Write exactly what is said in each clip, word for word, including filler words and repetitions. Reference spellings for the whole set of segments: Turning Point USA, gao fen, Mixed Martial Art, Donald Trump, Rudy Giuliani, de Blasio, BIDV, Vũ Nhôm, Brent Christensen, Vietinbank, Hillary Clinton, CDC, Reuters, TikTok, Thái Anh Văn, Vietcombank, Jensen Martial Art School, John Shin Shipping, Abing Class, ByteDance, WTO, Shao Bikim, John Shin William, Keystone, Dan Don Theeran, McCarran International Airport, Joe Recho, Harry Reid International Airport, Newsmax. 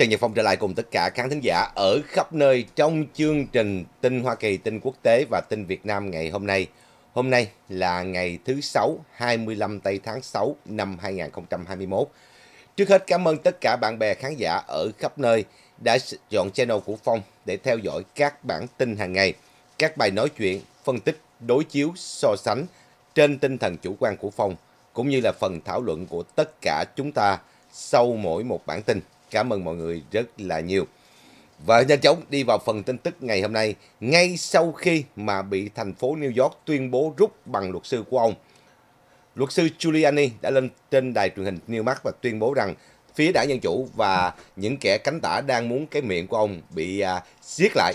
Trần Nhật Phong trở lại cùng tất cả khán thính giả ở khắp nơi trong chương trình tin Hoa Kỳ, tin quốc tế và tin Việt Nam ngày hôm nay. Hôm nay là ngày thứ Sáu, hai mươi lăm tây tháng sáu năm hai nghìn không trăm hai mươi mốt. Trước hết cảm ơn tất cả bạn bè khán giả ở khắp nơi đã chọn channel của Phong để theo dõi các bản tin hàng ngày, các bài nói chuyện, phân tích, đối chiếu, so sánh trên tinh thần chủ quan của Phong, cũng như là phần thảo luận của tất cả chúng ta sau mỗi một bản tin. Cảm ơn mọi người rất là nhiều. Và nhanh chóng đi vào phần tin tức ngày hôm nay. Ngay sau khi mà bị thành phố New York tuyên bố rút bằng luật sư của ông, luật sư Giuliani đã lên trên đài truyền hình Newsmax và tuyên bố rằng phía đảng Dân Chủ và những kẻ cánh tả đang muốn cái miệng của ông bị à, siết lại.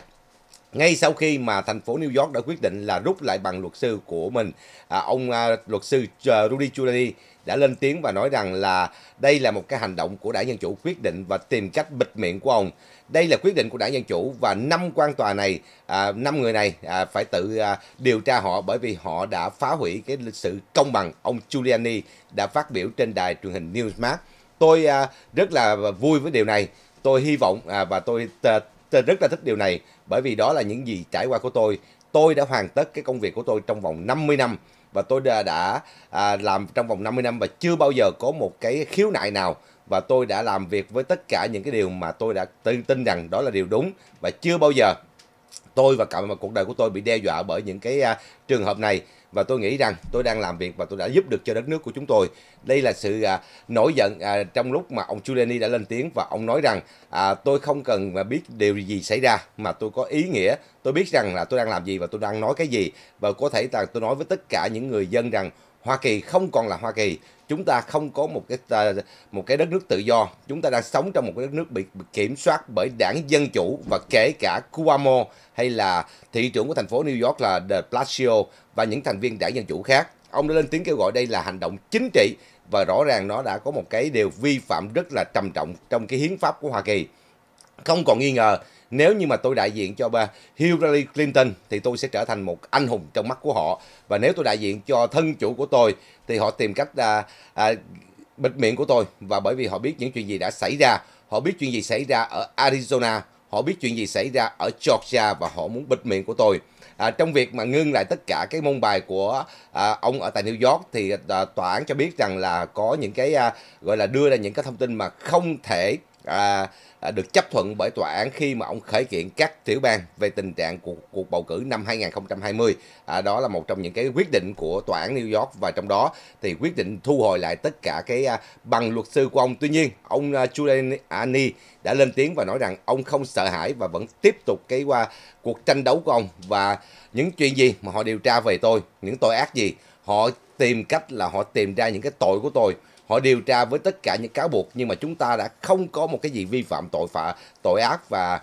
Ngay sau khi mà thành phố New York đã quyết định là rút lại bằng luật sư của mình, à, ông à, luật sư Rudy Giuliani đã lên tiếng và nói rằng là đây là một cái hành động của đảng Dân Chủ quyết định và tìm cách bịt miệng của ông. Đây là quyết định của đảng Dân Chủ và năm quan tòa này, à, năm người này à, phải tự à, điều tra họ bởi vì họ đã phá hủy cái lịch sử công bằng. Ông Giuliani đã phát biểu trên đài truyền hình Newsmax. Tôi à, rất là vui với điều này. Tôi hy vọng à, và tôi rất là thích điều này bởi vì đó là những gì trải qua của tôi. Tôi đã hoàn tất cái công việc của tôi trong vòng năm mươi năm. Và tôi đã, đã à, làm trong vòng năm mươi năm và chưa bao giờ có một cái khiếu nại nào. Và tôi đã làm việc với tất cả những cái điều mà tôi đã tự tin rằng đó là điều đúng. Và chưa bao giờ tôi và cả một cuộc đời của tôi bị đe dọa bởi những cái à, trường hợp này. Và tôi nghĩ rằng tôi đang làm việc và tôi đã giúp được cho đất nước của chúng tôi. Đây là sự à, nổi giận à, trong lúc mà ông Giuliani đã lên tiếng và ông nói rằng à, tôi không cần mà biết điều gì xảy ra mà tôi có ý nghĩa. Tôi biết rằng là tôi đang làm gì và tôi đang nói cái gì. Và có thể là tôi nói với tất cả những người dân rằng Hoa Kỳ không còn là Hoa Kỳ. Chúng ta không có một cái một cái đất nước tự do. Chúng ta đang sống trong một cái đất nước bị, bị kiểm soát bởi đảng Dân Chủ và kể cả Cuomo hay là thị trưởng của thành phố New York là de Blasio và những thành viên đảng Dân Chủ khác. Ông đã lên tiếng kêu gọi đây là hành động chính trị và rõ ràng nó đã có một cái điều vi phạm rất là trầm trọng trong cái hiến pháp của Hoa Kỳ. Không còn nghi ngờ, nếu như mà tôi đại diện cho bà Hillary Clinton thì tôi sẽ trở thành một anh hùng trong mắt của họ. Và nếu tôi đại diện cho thân chủ của tôi thì họ tìm cách à, à, bịt miệng của tôi. Và bởi vì họ biết những chuyện gì đã xảy ra, họ biết chuyện gì xảy ra ở Arizona, họ biết chuyện gì xảy ra ở Georgia và họ muốn bịt miệng của tôi. À, trong việc mà ngưng lại tất cả cái môn bài của à, ông ở tại New York thì à, tòa án cho biết rằng là có những cái à, gọi là đưa ra những cái thông tin mà không thể À, được chấp thuận bởi tòa án khi mà ông khởi kiện các tiểu bang về tình trạng của cuộc bầu cử năm hai nghìn không trăm hai mươi. À, đó là một trong những cái quyết định của tòa án New York và trong đó thì quyết định thu hồi lại tất cả cái à, bằng luật sư của ông. Tuy nhiên, ông Giuliani đã lên tiếng và nói rằng ông không sợ hãi và vẫn tiếp tục cái qua cuộc tranh đấu của ông và những chuyện gì mà họ điều tra về tôi, những tội ác gì, họ tìm cách là họ tìm ra những cái tội của tôi. Họ điều tra với tất cả những cáo buộc nhưng mà chúng ta đã không có một cái gì vi phạm tội phạm, tội ác và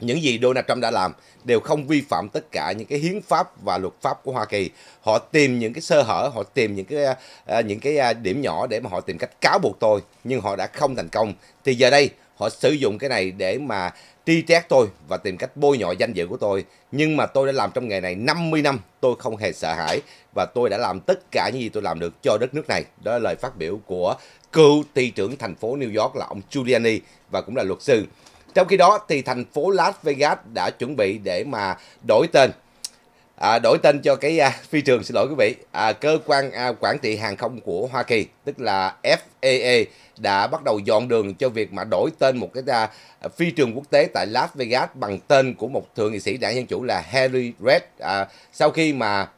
những gì Donald Trump đã làm đều không vi phạm tất cả những cái hiến pháp và luật pháp của Hoa Kỳ. Họ tìm những cái sơ hở, họ tìm những cái những cái điểm nhỏ để mà họ tìm cách cáo buộc tôi nhưng họ đã không thành công. Thì giờ đây họ sử dụng cái này để mà tri trách tôi và tìm cách bôi nhọ danh dự của tôi. Nhưng mà tôi đã làm trong nghề này năm mươi năm, tôi không hề sợ hãi và tôi đã làm tất cả những gì tôi làm được cho đất nước này. Đó là lời phát biểu của cựu thị trưởng thành phố New York là ông Giuliani và cũng là luật sư. Trong khi đó thì thành phố Las Vegas đã chuẩn bị để mà đổi tên. À, đổi tên cho cái à, phi trường, xin lỗi quý vị, à, cơ quan à, quản trị hàng không của Hoa Kỳ, tức là F A A, đã bắt đầu dọn đường cho việc mà đổi tên một cái à, phi trường quốc tế tại Las Vegas bằng tên của một thượng nghị sĩ đảng Dân Chủ là Harry Reid. À, sau khi mà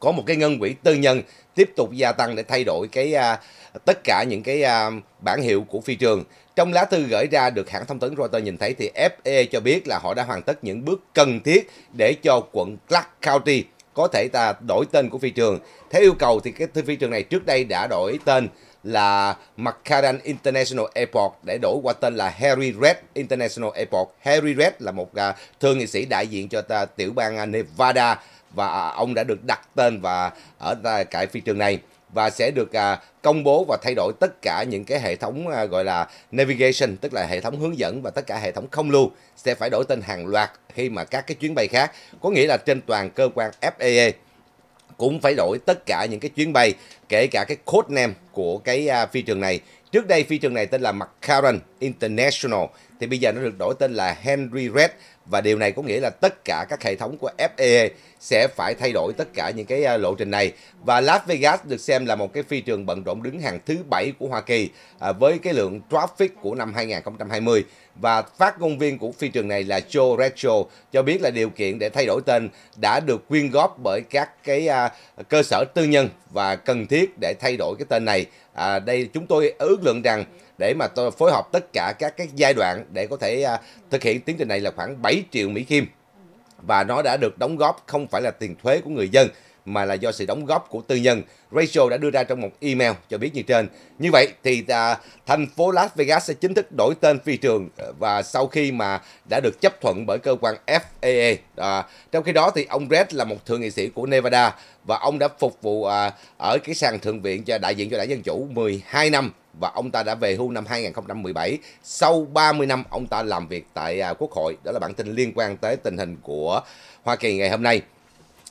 có một cái ngân quỹ tư nhân tiếp tục gia tăng để thay đổi cái à, tất cả những cái à, bản hiệu của phi trường. Trong lá thư gửi ra được hãng thông tấn Reuters nhìn thấy thì F A A cho biết là họ đã hoàn tất những bước cần thiết để cho quận Clark County có thể ta đổi tên của phi trường. Theo yêu cầu thì cái phi trường này trước đây đã đổi tên là McCarran International Airport để đổi qua tên là Harry Reid International Airport. Harry Reid là một uh, thượng nghị sĩ đại diện cho ta, tiểu bang Nevada và uh, ông đã được đặt tên và ở uh, cái phi trường này. Và sẽ được à, công bố và thay đổi tất cả những cái hệ thống à, gọi là navigation, tức là hệ thống hướng dẫn và tất cả hệ thống không lưu sẽ phải đổi tên hàng loạt khi mà các cái chuyến bay khác. Có nghĩa là trên toàn cơ quan F A A cũng phải đổi tất cả những cái chuyến bay, kể cả cái code name của cái à, phi trường này Trước đây phi trường này tên là McCarran International, thì bây giờ nó được đổi tên là Harry Reid, và điều này có nghĩa là tất cả các hệ thống của F A A sẽ phải thay đổi tất cả những cái lộ trình này. Và Las Vegas được xem là một cái phi trường bận rộn đứng hàng thứ bảy của Hoa Kỳ à, với cái lượng traffic của năm hai nghìn không trăm hai mươi. Và phát ngôn viên của phi trường này là Joe Recho cho biết là điều kiện để thay đổi tên đã được quyên góp bởi các cái à, cơ sở tư nhân và cần thiết để thay đổi cái tên này. À, đây chúng tôi ước lượng rằng để mà tôi phối hợp tất cả các cái giai đoạn để có thể à, thực hiện tiến trình này là khoảng bảy triệu Mỹ Kim, và nó đã được đóng góp không phải là tiền thuế của người dân mà là do sự đóng góp của tư nhân. Rachel đã đưa ra trong một email cho biết như trên. Như vậy thì à, thành phố Las Vegas sẽ chính thức đổi tên phi trường và sau khi mà đã được chấp thuận bởi cơ quan F A A. À, trong khi đó thì ông Reid là một thượng nghị sĩ của Nevada và ông đã phục vụ à, ở cái sàn thượng viện cho đại diện cho đảng Dân Chủ mười hai năm. Và ông ta đã về hưu năm hai nghìn không trăm mười bảy, sau ba mươi năm ông ta làm việc tại à, Quốc hội. Đó là bản tin liên quan tới tình hình của Hoa Kỳ ngày hôm nay.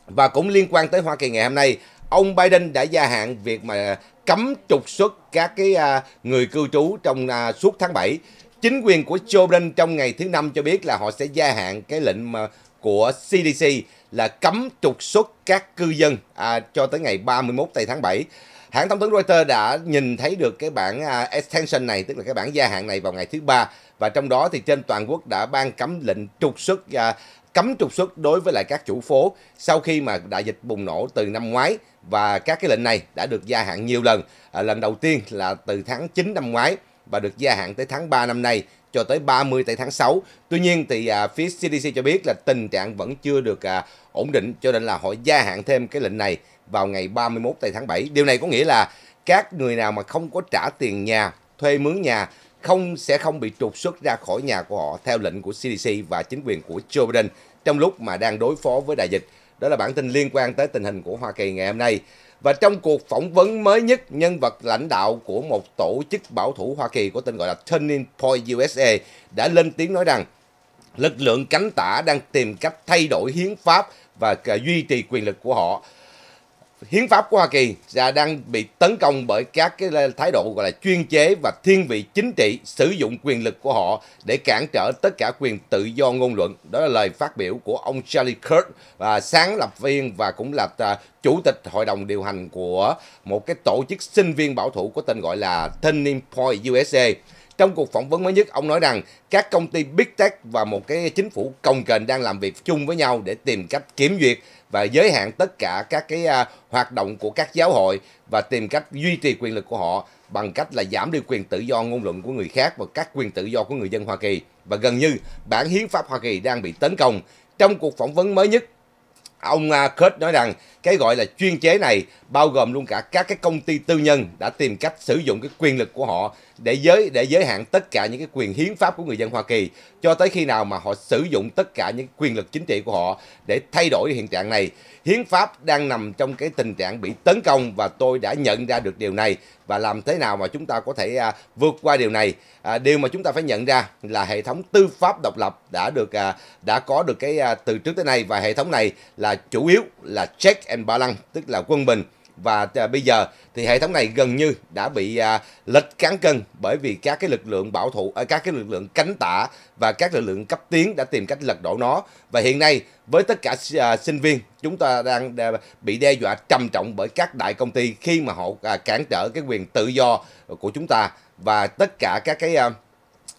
Và cũng liên quan tới Hoa Kỳ ngày hôm nay, ông Biden đã gia hạn việc mà cấm trục xuất các cái à, người cư trú trong à, suốt tháng bảy. Chính quyền của Joe Biden trong ngày thứ Năm cho biết là họ sẽ gia hạn cái lệnh mà của C D C là cấm trục xuất các cư dân à, cho tới ngày ba mươi mốt tây tháng bảy. Hãng thông tấn Reuters đã nhìn thấy được cái bản uh, extension này, tức là cái bản gia hạn này vào ngày thứ Ba. Và trong đó thì trên toàn quốc đã ban cấm lệnh trục xuất, uh, cấm trục xuất đối với lại các chủ phố sau khi mà đại dịch bùng nổ từ năm ngoái. Và các cái lệnh này đã được gia hạn nhiều lần. Uh, lần đầu tiên là từ tháng chín năm ngoái và được gia hạn tới tháng ba năm nay cho tới ba mươi tây tháng sáu. Tuy nhiên thì uh, phía C D C cho biết là tình trạng vẫn chưa được uh, ổn định, cho nên là họ gia hạn thêm cái lệnh này vào ngày ba mươi mốt tây tháng bảy. Điều này có nghĩa là các người nào mà không có trả tiền nhà, thuê mướn nhà, không sẽ không bị trục xuất ra khỏi nhà của họ theo lệnh của C D C và chính quyền của Joe Biden trong lúc mà đang đối phó với đại dịch. Đó là bản tin liên quan tới tình hình của Hoa Kỳ ngày hôm nay. Và trong cuộc phỏng vấn mới nhất, nhân vật lãnh đạo của một tổ chức bảo thủ Hoa Kỳ có tên gọi là Turning Point U S A đã lên tiếng nói rằng lực lượng cánh tả đang tìm cách thay đổi hiến pháp và duy trì quyền lực của họ. Hiến pháp của Hoa Kỳ đang bị tấn công bởi các cái thái độ gọi là chuyên chế và thiên vị chính trị sử dụng quyền lực của họ để cản trở tất cả quyền tự do ngôn luận. Đó là lời phát biểu của ông Charlie Kirk, và sáng lập viên và cũng là chủ tịch hội đồng điều hành của một cái tổ chức sinh viên bảo thủ có tên gọi là Turning Point U S A. Trong cuộc phỏng vấn mới nhất, ông nói rằng các công ty Big Tech và một cái chính phủ cồng kềnh đang làm việc chung với nhau để tìm cách kiểm duyệt và giới hạn tất cả các cái uh, hoạt động của các giáo hội và tìm cách duy trì quyền lực của họ bằng cách là giảm đi quyền tự do ngôn luận của người khác và các quyền tự do của người dân Hoa Kỳ. Và gần như bản hiến pháp Hoa Kỳ đang bị tấn công. Trong cuộc phỏng vấn mới nhất, ông Kurt nói rằng cái gọi là chuyên chế này bao gồm luôn cả các cái công ty tư nhân đã tìm cách sử dụng cái quyền lực của họ để giới để giới hạn tất cả những cái quyền hiến pháp của người dân Hoa Kỳ cho tới khi nào mà họ sử dụng tất cả những quyền lực chính trị của họ để thay đổi hiện trạng này. Hiến pháp đang nằm trong cái tình trạng bị tấn công và tôi đã nhận ra được điều này, và làm thế nào mà chúng ta có thể à, vượt qua điều này. À, điều mà chúng ta phải nhận ra là hệ thống tư pháp độc lập đã được à, đã có được cái à, từ trước tới nay, và hệ thống này là chủ yếu là check and balance, tức là quân bình. Và à, bây giờ thì hệ thống này gần như đã bị à, lệch cán cân bởi vì các cái lực lượng bảo thủ, à, các cái lực lượng cánh tả và các lực lượng cấp tiến đã tìm cách lật đổ nó. Và hiện nay với tất cả à, sinh viên, chúng ta đang à, bị đe dọa trầm trọng bởi các đại công ty khi mà họ à, cản trở cái quyền tự do của chúng ta. Và tất cả các cái à,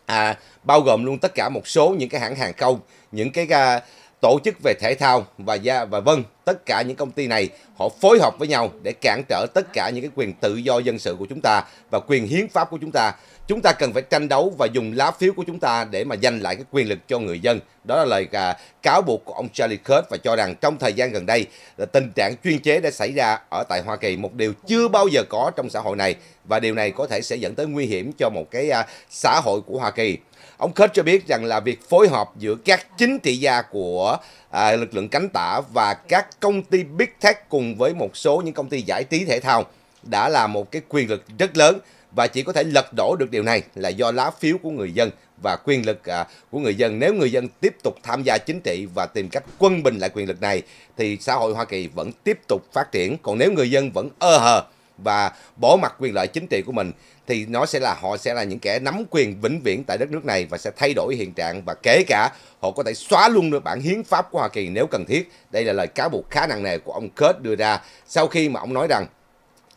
à, bao gồm luôn tất cả một số những cái hãng hàng không, những cái à, tổ chức về thể thao và gia và vân tất cả những công ty này họ phối hợp với nhau để cản trở tất cả những cái quyền tự do dân sự của chúng ta và quyền hiến pháp của chúng ta. Chúng ta cần phải tranh đấu và dùng lá phiếu của chúng ta để mà giành lại cái quyền lực cho người dân. Đó là lời à, cáo buộc của ông Charlie Kirk, và cho rằng trong thời gian gần đây là tình trạng chuyên chế đã xảy ra ở tại Hoa Kỳ, một điều chưa bao giờ có trong xã hội này, và điều này có thể sẽ dẫn tới nguy hiểm cho một cái à, xã hội của Hoa Kỳ. Ông Kirk cho biết rằng là việc phối hợp giữa các chính trị gia của à, lực lượng cánh tả và các công ty Big Tech cùng với một số những công ty giải trí thể thao đã là một cái quyền lực rất lớn, và chỉ có thể lật đổ được điều này là do lá phiếu của người dân và quyền lực à, của người dân. Nếu người dân tiếp tục tham gia chính trị và tìm cách quân bình lại quyền lực này thì xã hội Hoa Kỳ vẫn tiếp tục phát triển. Còn nếu người dân vẫn ơ hờ và bỏ mặc quyền lợi chính trị của mình thì nó sẽ là họ sẽ là những kẻ nắm quyền vĩnh viễn tại đất nước này và sẽ thay đổi hiện trạng, và kể cả họ có thể xóa luôn được bản hiến pháp của Hoa Kỳ nếu cần thiết. Đây là lời cáo buộc khá nặng nề của ông Kirk đưa ra sau khi mà ông nói rằng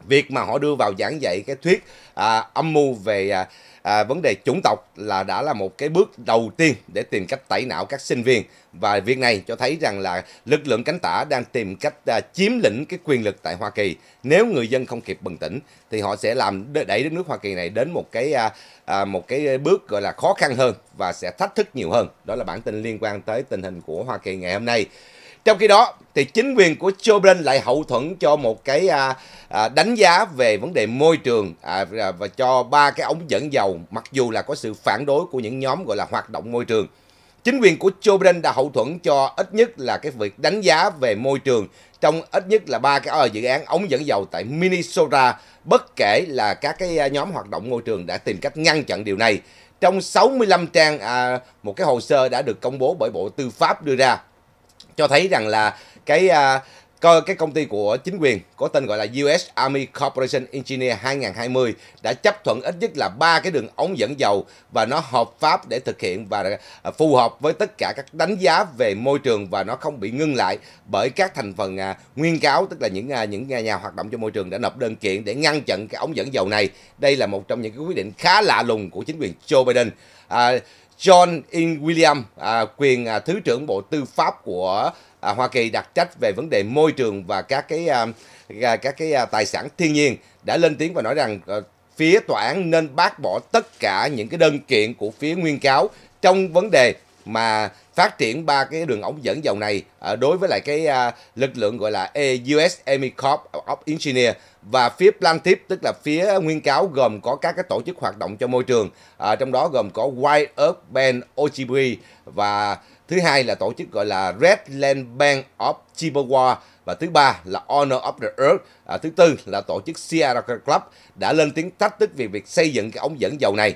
việc mà họ đưa vào giảng dạy cái thuyết à, âm mưu về à, à, vấn đề chủng tộc là đã là một cái bước đầu tiên để tìm cách tẩy não các sinh viên. Và việc này cho thấy rằng là lực lượng cánh tả đang tìm cách à, chiếm lĩnh cái quyền lực tại Hoa Kỳ. Nếu người dân không kịp bừng tỉnh thì họ sẽ làm đẩy đất nước Hoa Kỳ này đến một cái à, à, một cái bước gọi là khó khăn hơn và sẽ thách thức nhiều hơn. Đó là bản tin liên quan tới tình hình của Hoa Kỳ ngày hôm nay. Trong khi đó thì chính quyền của Joe Biden lại hậu thuẫn cho một cái à, à, đánh giá về vấn đề môi trường à, và cho ba cái ống dẫn dầu, mặc dù là có sự phản đối của những nhóm gọi là hoạt động môi trường. Chính quyền của Joe Biden đã hậu thuẫn cho ít nhất là cái việc đánh giá về môi trường trong ít nhất là ba cái dự án ống dẫn dầu tại Minnesota, bất kể là các cái nhóm hoạt động môi trường đã tìm cách ngăn chặn điều này. Trong sáu mươi lăm trang à, một cái hồ sơ đã được công bố bởi Bộ Tư pháp đưa ra cho thấy rằng là cái uh, cái công ty của chính quyền có tên gọi là u ét Army Corporation Engineer hai không hai không đã chấp thuận ít nhất là ba cái đường ống dẫn dầu và nó hợp pháp để thực hiện và uh, phù hợp với tất cả các đánh giá về môi trường, và nó không bị ngưng lại bởi các thành phần uh, nguyên cáo, tức là những uh, những nhà, nhà hoạt động cho môi trường đã nộp đơn kiện để ngăn chặn cái ống dẫn dầu này. Đây là một trong những cái quyết định khá lạ lùng của chính quyền Joe Biden. Uh, John Shin William, à, quyền à, Thứ trưởng Bộ Tư pháp của à, Hoa Kỳ đặc trách về vấn đề môi trường và các cái à, các cái à, tài sản thiên nhiên, đã lên tiếng và nói rằng à, phía tòa án nên bác bỏ tất cả những cái đơn kiện của phía nguyên cáo trong vấn đề mà phát triển ba cái đường ống dẫn dầu này à, đối với lại cái à, lực lượng gọi là u ét Army Corps of Engineers. Và phía plaintiff, tức là phía nguyên cáo, gồm có các cái tổ chức hoạt động cho môi trường, à, trong đó gồm có White Earth Bank Ojibwe, và thứ hai là tổ chức gọi là Redland Bank of Chippewa, và thứ ba là Honor of the Earth, à, thứ tư là tổ chức Sierra Club đã lên tiếng thách thức về việc xây dựng cái ống dẫn dầu này.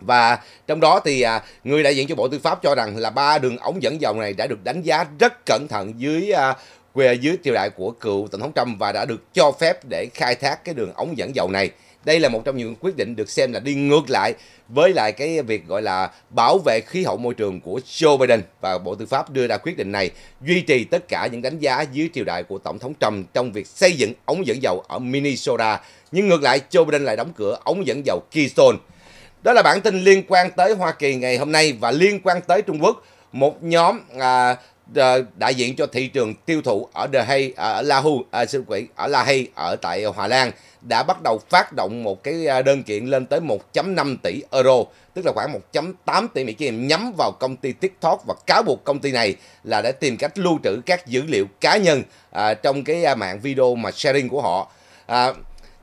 Và trong đó thì à, người đại diện cho Bộ Tư pháp cho rằng là ba đường ống dẫn dầu này đã được đánh giá rất cẩn thận dưới à, về dưới triều đại của cựu tổng thống Trump và đã được cho phép để khai thác cái đường ống dẫn dầu này. Đây là một trong những quyết định được xem là đi ngược lại với lại cái việc gọi là bảo vệ khí hậu môi trường của Joe Biden, và Bộ Tư pháp đưa ra quyết định này duy trì tất cả những đánh giá dưới triều đại của tổng thống Trump trong việc xây dựng ống dẫn dầu ở Minnesota. Nhưng ngược lại, Joe Biden lại đóng cửa ống dẫn dầu Keystone. Đó là bản tin liên quan tới Hoa Kỳ ngày hôm nay. Và liên quan tới Trung Quốc, một nhóm à, đại diện cho thị trường tiêu thụ ở The Hague, ở La Hu, à, siêu quỷ ở La Hague ở tại Hà Lan đã bắt đầu phát động một cái đơn kiện lên tới một phẩy năm tỷ euro, tức là khoảng một phẩy tám tỷ Mỹ Kim, nhắm vào công ty TikTok và cáo buộc công ty này là đã tìm cách lưu trữ các dữ liệu cá nhân à, trong cái mạng video mà sharing của họ. À,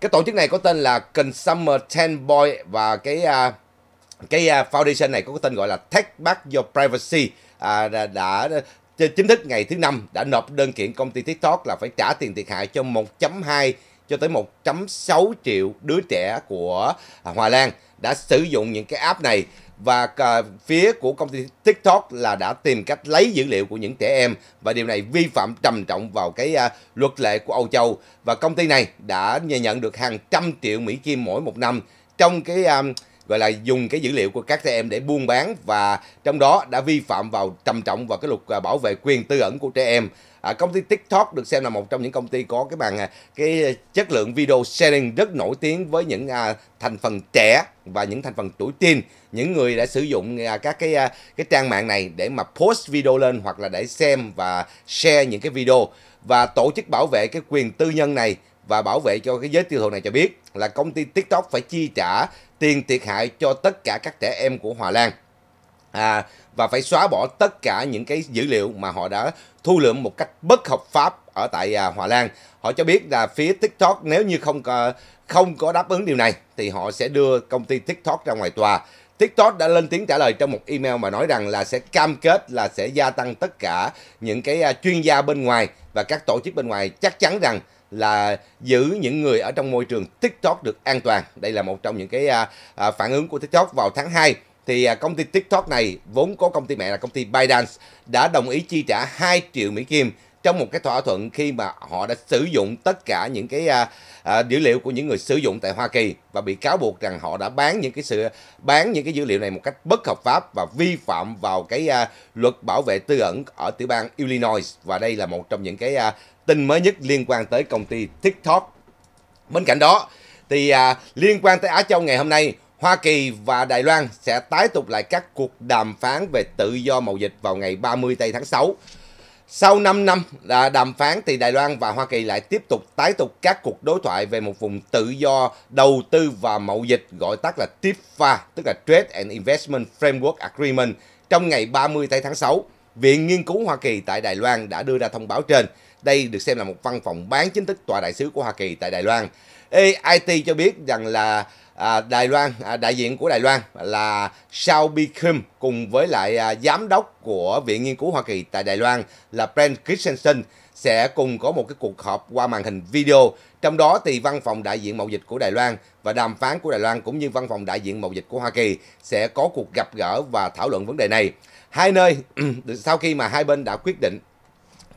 cái tổ chức này có tên là Consumer Trendboy, và cái à, cái foundation này có tên gọi là Take Back Your Privacy à, đã, đã chính thức ngày thứ Năm đã nộp đơn kiện công ty TikTok là phải trả tiền thiệt hại cho một phẩy hai cho tới một phẩy sáu triệu đứa trẻ của Hòa Lan đã sử dụng những cái app này. Và phía của công ty TikTok là đã tìm cách lấy dữ liệu của những trẻ em, và điều này vi phạm trầm trọng vào cái luật lệ của Âu Châu. Và công ty này đã nhận được hàng trăm triệu Mỹ Kim mỗi một năm trong cái gọi là dùng cái dữ liệu của các trẻ em để buôn bán, và trong đó đã vi phạm vào trầm trọng vào cái luật bảo vệ quyền tư ẩn của trẻ em. À, công ty TikTok được xem là một trong những công ty có cái màn cái chất lượng video sharing rất nổi tiếng với những à, thành phần trẻ và những thành phần tuổi teen, những người đã sử dụng à, các cái à, cái trang mạng này để mà post video lên hoặc là để xem và share những cái video. Và tổ chức bảo vệ cái quyền tư nhân này và bảo vệ cho cái giới tiêu thụ này cho biết là công ty TikTok phải chi trả tiền thiệt hại cho tất cả các trẻ em của Hòa Lan à, và phải xóa bỏ tất cả những cái dữ liệu mà họ đã thu lượm một cách bất hợp pháp ở tại à, Hòa Lan. Họ cho biết là phía TikTok nếu như không có, không có đáp ứng điều này thì họ sẽ đưa công ty TikTok ra ngoài tòa. TikTok đã lên tiếng trả lời trong một email mà nói rằng là sẽ cam kết là sẽ gia tăng tất cả những cái à, chuyên gia bên ngoài và các tổ chức bên ngoài chắc chắn rằng là giữ những người ở trong môi trường TikTok được an toàn. Đây là một trong những cái à, à, phản ứng của TikTok. Vào tháng hai thì à, công ty TikTok này vốn có công ty mẹ là công ty ByteDance đã đồng ý chi trả hai triệu Mỹ Kim trong một cái thỏa thuận khi mà họ đã sử dụng tất cả những cái à, à, dữ liệu của những người sử dụng tại Hoa Kỳ và bị cáo buộc rằng họ đã bán những cái sự bán những cái dữ liệu này một cách bất hợp pháp và vi phạm vào cái à, luật bảo vệ tư ẩn ở tiểu bang Illinois. Và đây là một trong những cái à, tin mới nhất liên quan tới công ty TikTok. Bên cạnh đó thì à, liên quan tới Á Châu ngày hôm nay, Hoa Kỳ và Đài Loan sẽ tái tục lại các cuộc đàm phán về tự do mậu dịch vào ngày ba mươi tây tháng sáu. Sau năm năm đàm phán thì Đài Loan và Hoa Kỳ lại tiếp tục tái tục các cuộc đối thoại về một vùng tự do đầu tư và mậu dịch gọi tắt là TIPFA, tức là Trade and Investment Framework Agreement, trong ngày ba mươi tây tháng sáu. Viện Nghiên cứu Hoa Kỳ tại Đài Loan đã đưa ra thông báo trên. Đây được xem là một văn phòng bán chính thức tòa đại sứ của Hoa Kỳ tại Đài Loan. a i tê cho biết rằng là à, Đài Loan à, đại diện của Đài Loan là Shao Bikim cùng với lại à, giám đốc của Viện Nghiên cứu Hoa Kỳ tại Đài Loan là Brent Christensen sẽ cùng có một cái cuộc họp qua màn hình video. Trong đó thì văn phòng đại diện mậu dịch của Đài Loan và đàm phán của Đài Loan cũng như văn phòng đại diện mậu dịch của Hoa Kỳ sẽ có cuộc gặp gỡ và thảo luận vấn đề này. Hai nơi sau khi mà hai bên đã quyết định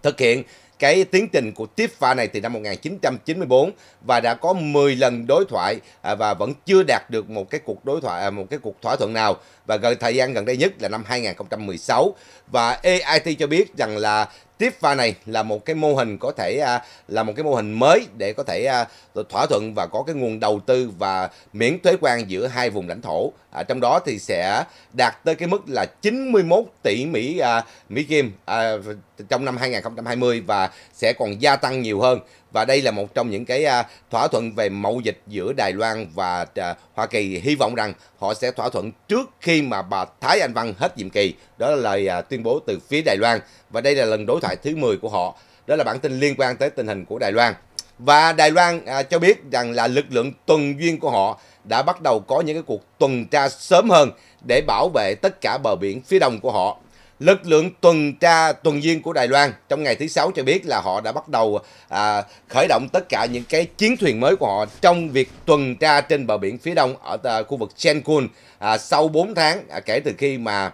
thực hiện cái tiến trình của TIPFA này từ năm một nghìn chín trăm chín mươi tư và đã có mười lần đối thoại và vẫn chưa đạt được một cái cuộc đối thoại một cái cuộc thỏa thuận nào, và gần thời gian gần đây nhất là năm hai nghìn không trăm mười sáu. Và a i tê cho biết rằng là TIPFA này là một cái mô hình có thể là một cái mô hình mới để có thể thỏa thuận và có cái nguồn đầu tư và miễn thuế quan giữa hai vùng lãnh thổ. À, trong đó thì sẽ đạt tới cái mức là chín mươi mốt tỷ Mỹ à, Mỹ Kim à, trong năm hai nghìn không trăm hai mươi và sẽ còn gia tăng nhiều hơn. Và đây là một trong những cái à, thỏa thuận về mậu dịch giữa Đài Loan và à, Hoa Kỳ. Hy vọng rằng họ sẽ thỏa thuận trước khi mà bà Thái Anh Văn hết nhiệm kỳ. Đó là lời à, tuyên bố từ phía Đài Loan. Và đây là lần đối thoại thứ mười của họ. Đó là bản tin liên quan tới tình hình của Đài Loan. Và Đài Loan à, cho biết rằng là lực lượng tuần duyên của họ đã bắt đầu có những cái cuộc tuần tra sớm hơn để bảo vệ tất cả bờ biển phía đông của họ. Lực lượng tuần tra tuần duyên của Đài Loan trong ngày thứ Sáu cho biết là họ đã bắt đầu à, khởi động tất cả những cái chiến thuyền mới của họ trong việc tuần tra trên bờ biển phía đông ở à, khu vực Senkaku à, sau bốn tháng à, kể từ khi mà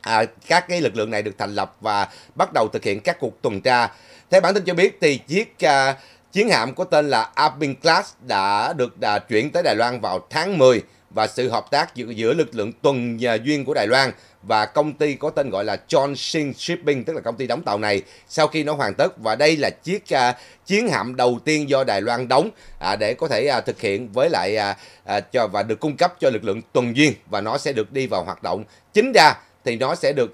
à, các cái lực lượng này được thành lập và bắt đầu thực hiện các cuộc tuần tra. Theo bản tin cho biết thì chiếc à, chiến hạm có tên là Abing Class đã được đã chuyển tới Đài Loan vào tháng mười và sự hợp tác giữa, giữa lực lượng tuần duyên của Đài Loan và công ty có tên gọi là John Shin Shipping, tức là công ty đóng tàu này, sau khi nó hoàn tất. Và đây là chiếc uh, chiến hạm đầu tiên do Đài Loan đóng uh, để có thể uh, thực hiện với lại uh, uh, cho và được cung cấp cho lực lượng tuần duyên, và nó sẽ được đi vào hoạt động chính ra thì nó sẽ được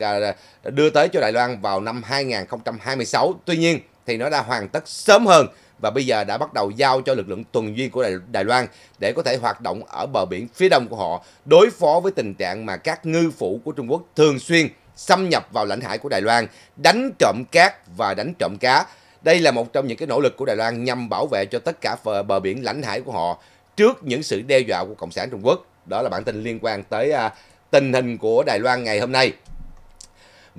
uh, đưa tới cho Đài Loan vào năm hai nghìn không trăm hai mươi sáu. Tuy nhiên thì nó đã hoàn tất sớm hơn và bây giờ đã bắt đầu giao cho lực lượng tuần duyên của Đài, Đài Loan để có thể hoạt động ở bờ biển phía đông của họ, đối phó với tình trạng mà các ngư phủ của Trung Quốc thường xuyên xâm nhập vào lãnh hải của Đài Loan, đánh trộm cát và đánh trộm cá. Đây là một trong những cái nỗ lực của Đài Loan nhằm bảo vệ cho tất cả bờ, bờ biển lãnh hải của họ trước những sự đe dọa của Cộng sản Trung Quốc. Đó là bản tin liên quan tới à, tình hình của Đài Loan ngày hôm nay.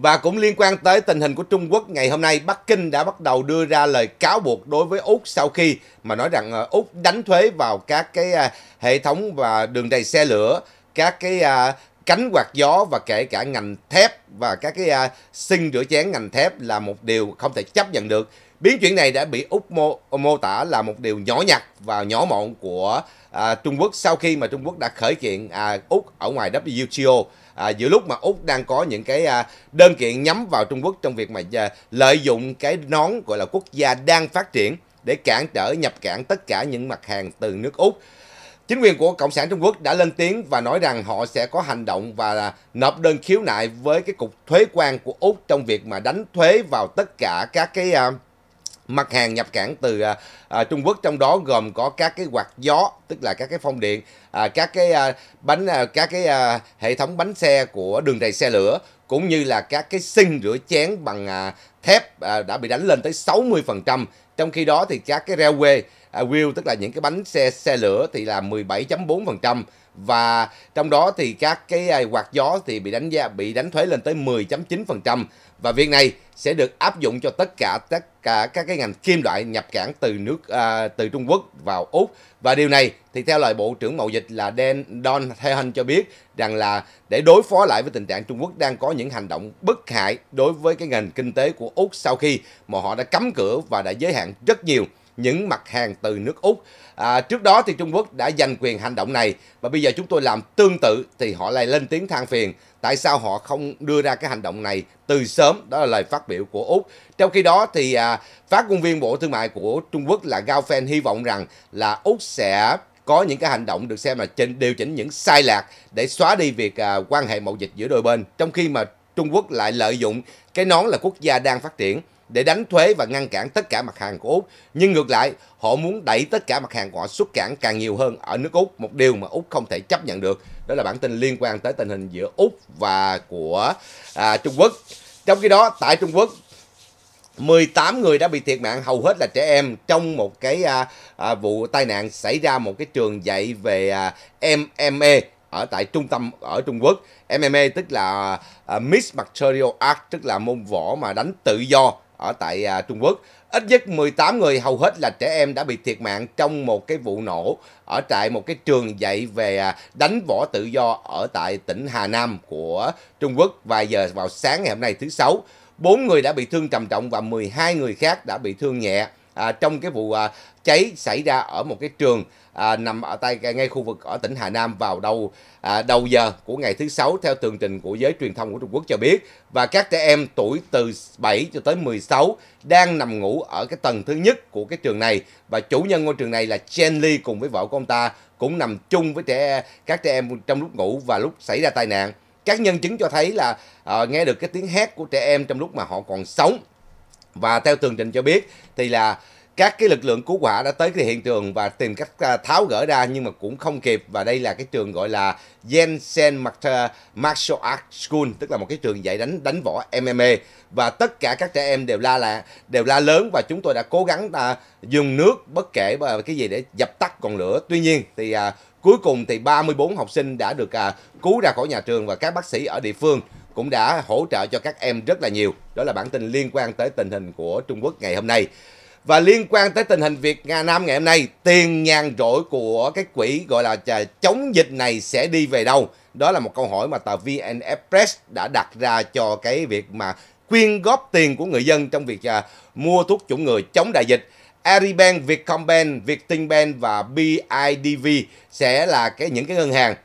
Và cũng liên quan tới tình hình của Trung Quốc ngày hôm nay, Bắc Kinh đã bắt đầu đưa ra lời cáo buộc đối với Úc sau khi mà nói rằng Úc đánh thuế vào các cái hệ thống và đường ray xe lửa, các cái cánh quạt gió và kể cả ngành thép và các cái xinh rửa chén ngành thép là một điều không thể chấp nhận được. Biến chuyển này đã bị Úc mô, mô tả là một điều nhỏ nhặt và nhỏ mọn của à, Trung Quốc sau khi mà Trung Quốc đã khởi kiện à, Úc ở ngoài W T O à, giữa lúc mà Úc đang có những cái à, đơn kiện nhắm vào Trung Quốc trong việc mà à, lợi dụng cái nón gọi là quốc gia đang phát triển để cản trở nhập cảng tất cả những mặt hàng từ nước Úc. Chính quyền của Cộng sản Trung Quốc đã lên tiếng và nói rằng họ sẽ có hành động và nộp đơn khiếu nại với cái cục thuế quan của Úc trong việc mà đánh thuế vào tất cả các cái à, mặt hàng nhập cảng từ à, à, Trung Quốc, trong đó gồm có các cái quạt gió, tức là các cái phong điện, à, các cái à, bánh, à, các cái à, hệ thống bánh xe của đường ray xe lửa, cũng như là các cái xinh rửa chén bằng à, thép à, đã bị đánh lên tới sáu mươi phần trăm. Trong khi đó thì các cái railway à, wheel, tức là những cái bánh xe xe lửa thì là mười bảy phẩy bốn phần trăm Và trong đó thì các cái quạt gió thì bị đánh giá bị đánh thuế lên tới mười phẩy chín phần trăm, và việc này sẽ được áp dụng cho tất cả tất cả các cái ngành kim loại nhập cảng từ nước à, từ Trung Quốc vào Úc. Và điều này thì theo lời Bộ trưởng Mậu Dịch là Dan Don Theeran cho biết rằng là để đối phó lại với tình trạng Trung Quốc đang có những hành động bất hại đối với cái ngành kinh tế của Úc sau khi mà họ đã cấm cửa và đã giới hạn rất nhiều những mặt hàng từ nước Úc. À, trước đó thì Trung Quốc đã giành quyền hành động này, và bây giờ chúng tôi làm tương tự thì họ lại lên tiếng than phiền tại sao họ không đưa ra cái hành động này từ sớm. Đó là lời phát biểu của Úc. Trong khi đó thì à, phát ngôn viên Bộ Thương mại của Trung Quốc là Gao Fen hy vọng rằng là Úc sẽ có những cái hành động được xem là trên điều chỉnh những sai lạc để xóa đi việc à, quan hệ mậu dịch giữa đôi bên, trong khi mà Trung Quốc lại lợi dụng cái nón là quốc gia đang phát triển để đánh thuế và ngăn cản tất cả mặt hàng của Úc. Nhưng ngược lại, họ muốn đẩy tất cả mặt hàng của họ xuất cảng càng nhiều hơn ở nước Úc, một điều mà Úc không thể chấp nhận được. Đó là bản tin liên quan tới tình hình giữa Úc và của à, Trung Quốc. Trong khi đó, tại Trung Quốc, mười tám người đã bị thiệt mạng, hầu hết là trẻ em, trong một cái à, à, vụ tai nạn xảy ra một cái trường dạy về à, em em a ở tại trung tâm ở Trung Quốc. em em a tức là à, Mixed Martial Art, tức là môn võ mà đánh tự do ở tại à, Trung Quốc. Ít nhất mười tám người, hầu hết là trẻ em, đã bị thiệt mạng trong một cái vụ nổ ở tại một cái trường dạy về à, đánh võ tự do ở tại tỉnh Hà Nam của Trung Quốc. Và giờ vào sáng ngày hôm nay thứ Sáu, bốn người đã bị thương trầm trọng và mười hai người khác đã bị thương nhẹ à, trong cái vụ à, cháy xảy ra ở một cái trường à, nằm ở tại ngay khu vực ở tỉnh Hà Nam vào đầu à, đầu giờ của ngày thứ Sáu, theo tường trình của giới truyền thông của Trung Quốc cho biết. Và các trẻ em tuổi từ bảy cho tới mười sáu đang nằm ngủ ở cái tầng thứ nhất của cái trường này, và chủ nhân ngôi trường này là Chen Li cùng với vợ của ông ta cũng nằm chung với trẻ các trẻ em trong lúc ngủ và lúc xảy ra tai nạn. Các nhân chứng cho thấy là à, nghe được cái tiếng hét của trẻ em trong lúc mà họ còn sống. Và theo tường trình cho biết thì là các cái lực lượng cứu hỏa đã tới cái hiện trường và tìm cách tháo gỡ ra, nhưng mà cũng không kịp. Và đây là cái trường gọi là Jensen Martial Art School, tức là một cái trường dạy đánh đánh võ em em a. Và tất cả các trẻ em đều la là đều la lớn, và chúng tôi đã cố gắng à, dùng nước bất kể cái gì để dập tắt ngọn lửa. Tuy nhiên thì à, cuối cùng thì ba mươi bốn học sinh đã được à, cứu ra khỏi nhà trường, và các bác sĩ ở địa phương cũng đã hỗ trợ cho các em rất là nhiều. Đó là bản tin liên quan tới tình hình của Trung Quốc ngày hôm nay. Và liên quan tới tình hình Việt Nam ngày hôm nay, tiền nhàn rỗi của cái quỹ gọi là chống dịch này sẽ đi về đâu? Đó là một câu hỏi mà tờ vê en Express đã đặt ra cho cái việc mà quyên góp tiền của người dân trong việc à, mua thuốc chủng ngừa chống đại dịch. Aribank, Vietcombank, Vietinbank và bê i đê vê sẽ là cái những cái ngân hàng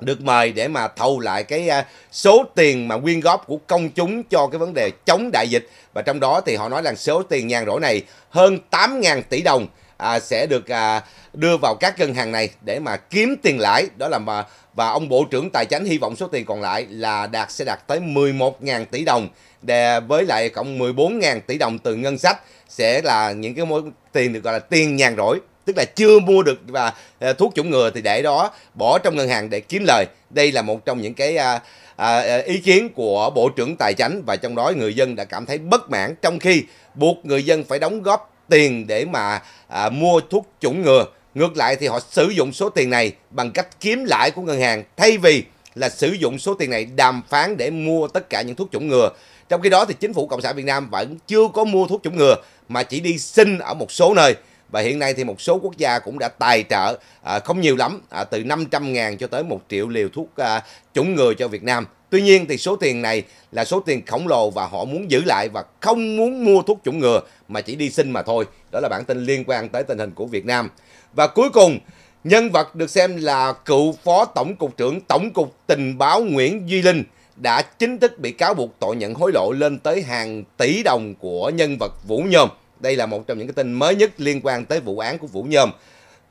được mời để mà thâu lại cái số tiền mà quyên góp của công chúng cho cái vấn đề chống đại dịch. Và trong đó thì họ nói rằng số tiền nhàn rỗi này hơn tám nghìn tỷ đồng à, sẽ được à, đưa vào các ngân hàng này để mà kiếm tiền lãi. Đó là mà, và ông Bộ trưởng Tài chính hy vọng số tiền còn lại là đạt sẽ đạt tới mười một nghìn tỷ đồng, để với lại cộng mười bốn nghìn tỷ đồng từ ngân sách sẽ là những cái mối tiền được gọi là tiền nhàn rỗi, tức là chưa mua được và thuốc chủng ngừa thì để đó bỏ trong ngân hàng để kiếm lời. Đây là một trong những cái à, à, ý kiến của Bộ trưởng Tài chính, và trong đó người dân đã cảm thấy bất mãn trong khi buộc người dân phải đóng góp tiền để mà à, mua thuốc chủng ngừa. Ngược lại thì họ sử dụng số tiền này bằng cách kiếm lãi của ngân hàng thay vì là sử dụng số tiền này đàm phán để mua tất cả những thuốc chủng ngừa. Trong khi đó thì chính phủ Cộng sản Việt Nam vẫn chưa có mua thuốc chủng ngừa mà chỉ đi xin ở một số nơi. Và hiện nay thì một số quốc gia cũng đã tài trợ à, không nhiều lắm, à, từ năm trăm ngàn cho tới một triệu liều thuốc à, chủng ngừa cho Việt Nam. Tuy nhiên thì số tiền này là số tiền khổng lồ và họ muốn giữ lại và không muốn mua thuốc chủng ngừa mà chỉ đi xin mà thôi. Đó là bản tin liên quan tới tình hình của Việt Nam. Và cuối cùng, nhân vật được xem là cựu Phó Tổng cục trưởng Tổng cục Tình báo Nguyễn Duy Linh đã chính thức bị cáo buộc tội nhận hối lộ lên tới hàng tỷ đồng của nhân vật Vũ Nhôm. Đây là một trong những cái tin mới nhất liên quan tới vụ án của Vũ Nhôm.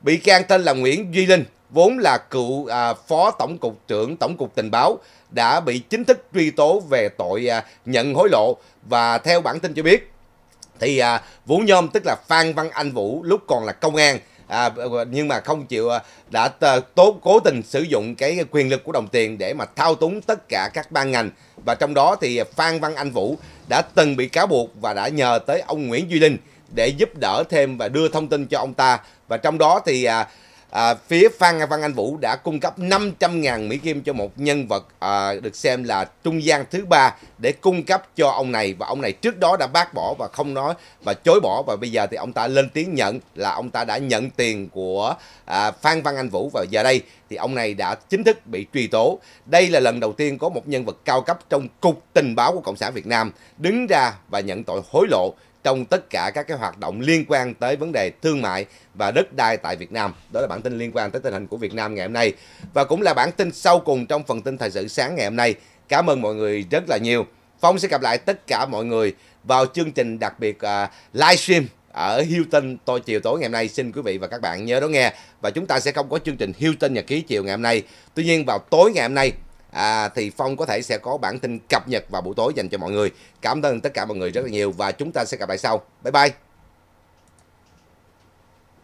Bị can tên là Nguyễn Duy Linh, vốn là cựu à, Phó Tổng cục trưởng Tổng cục Tình báo, đã bị chính thức truy tố về tội à, nhận hối lộ. Và theo bản tin cho biết, thì à, Vũ Nhôm tức là Phan Văn Anh Vũ lúc còn là công an, à, nhưng mà không chịu, đã tố, cố tình sử dụng cái quyền lực của đồng tiền để mà thao túng tất cả các ban ngành. Và trong đó thì Phan Văn Anh Vũ đã từng bị cáo buộc và đã nhờ tới ông Nguyễn Duy Linh để giúp đỡ thêm và đưa thông tin cho ông ta. Và trong đó thì à, à, phía Phan Văn Anh Vũ đã cung cấp năm trăm ngàn Mỹ Kim cho một nhân vật à, được xem là trung gian thứ ba để cung cấp cho ông này, và ông này trước đó đã bác bỏ và không nói và chối bỏ, và bây giờ thì ông ta lên tiếng nhận là ông ta đã nhận tiền của à, Phan Văn Anh Vũ, và giờ đây thì ông này đã chính thức bị truy tố. Đây là lần đầu tiên có một nhân vật cao cấp trong Cục Tình báo của Cộng sản Việt Nam đứng ra và nhận tội hối lộ trong tất cả các cái hoạt động liên quan tới vấn đề thương mại và đất đai tại Việt Nam. Đó là bản tin liên quan tới tình hình của Việt Nam ngày hôm nay, và cũng là bản tin sau cùng trong phần tin thời sự sáng ngày hôm nay. Cảm ơn mọi người rất là nhiều. Phong sẽ gặp lại tất cả mọi người vào chương trình đặc biệt uh, livestream ở Hilton tôi chiều tối ngày hôm nay. Xin quý vị và các bạn nhớ đón nghe, và chúng ta sẽ không có chương trình Hilton Nhật Ký chiều ngày hôm nay. Tuy nhiên vào tối ngày hôm nay À, thì Phong có thể sẽ có bản tin cập nhật vào buổi tối dành cho mọi người. Cảm ơn tất cả mọi người rất là nhiều, và chúng ta sẽ gặp lại sau. Bye bye.